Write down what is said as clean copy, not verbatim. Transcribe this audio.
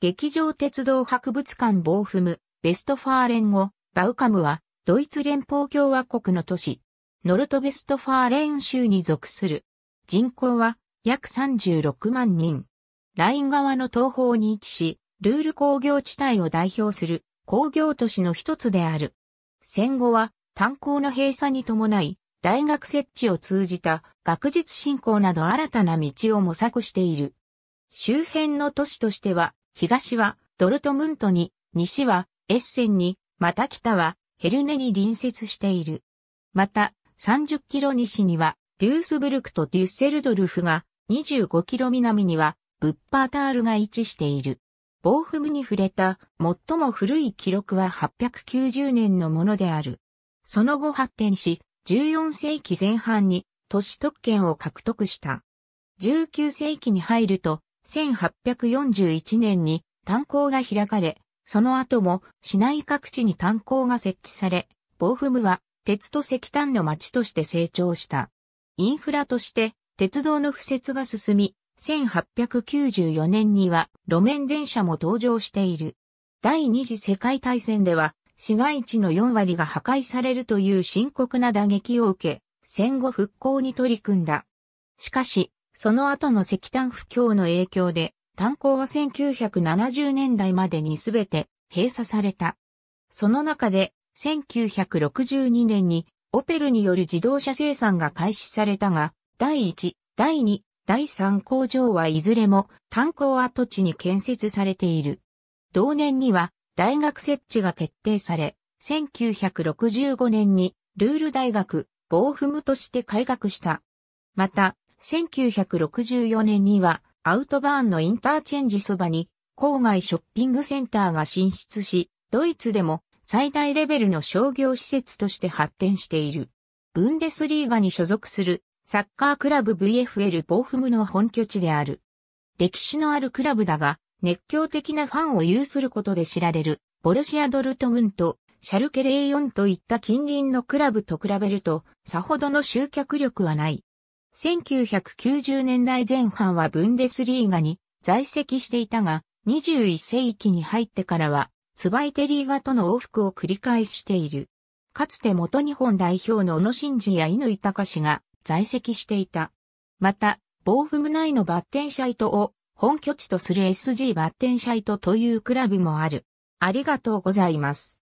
劇場鉄道博物館ボーフム、ヴェストファーレン語、バウカムは、ドイツ連邦共和国の都市、ノルトヴェストファーレン州に属する。人口は、約36万人。ライン川の東方に位置し、ルール工業地帯を代表する工業都市の一つである。戦後は、炭鉱の閉鎖に伴い、大学設置を通じた学術振興など新たな道を模索している。周辺の都市としては、東はドルトムントに、西はエッセンに、また北はヘルネに隣接している。また、30キロ西にはデュースブルクとデュッセルドルフが、25キロ南にはブッパータールが位置している。ボーフムに触れた最も古い記録は890年のものである。その後発展し、14世紀前半に都市特権を獲得した。19世紀に入ると1841年に炭鉱が開かれ、その後も市内各地に炭鉱が設置され、ボーフムは鉄と石炭の町として成長した。インフラとして鉄道の敷設が進み、1894年には路面電車も登場している。第二次世界大戦では、市街地の4割が破壊されるという深刻な打撃を受け、戦後復興に取り組んだ。しかし、その後の石炭不況の影響で、炭鉱は1970年代までにすべて閉鎖された。その中で、1962年にオペルによる自動車生産が開始されたが、第1、第2、第3工場はいずれも炭鉱跡地に建設されている。同年には、大学設置が決定され、1965年にルール大学、ボーフムとして開学した。また、1964年にはアウトバーンのインターチェンジそばに郊外ショッピングセンターが進出し、ドイツでも最大レベルの商業施設として発展している。ブンデスリーガに所属するサッカークラブ VfL ボーフムの本拠地である。歴史のあるクラブだが、熱狂的なファンを有することで知られる、ボルシア・ドルトムント、シャルケ04といった近隣のクラブと比べると、さほどの集客力はない。1990年代前半はブンデスリーガに在籍していたが、21世紀に入ってからは、ツバイテリーガとの往復を繰り返している。かつて元日本代表の小野伸二や乾貴士が在籍していた。また、ボーフム内のバッテンシャイトを、本拠地とする SG バッテンシャイトというクラブもある。ありがとうございます。